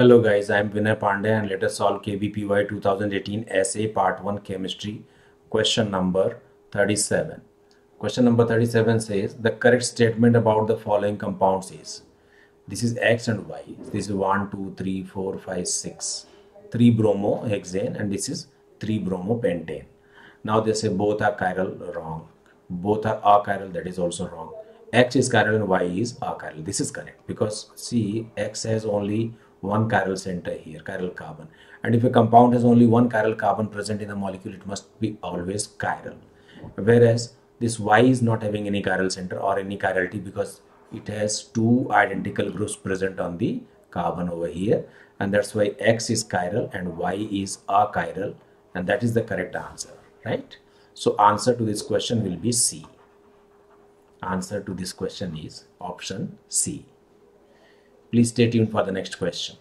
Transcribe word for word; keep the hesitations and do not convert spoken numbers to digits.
Hello guys, I am Vinay Pandey and let us solve K V P Y twenty eighteen S A Part one Chemistry question number thirty-seven. Question number thirty-seven says the correct statement about the following compounds is, this is X and Y, this is one, two, three, four, five, six, three bromohexane and this is three bromopentane. Now they say both are chiral, wrong, both are achiral, that is also wrong. X is chiral and Y is achiral, this is correct because see X has only one chiral center here, chiral carbon, and if a compound has only one chiral carbon present in the molecule, it must be always chiral, whereas this Y is not having any chiral center or any chirality because it has two identical groups present on the carbon over here, and that's why X is chiral and Y is achiral, and that is the correct answer, right? So answer to this question will be C. Answer to this question is option C. Please stay tuned for the next question.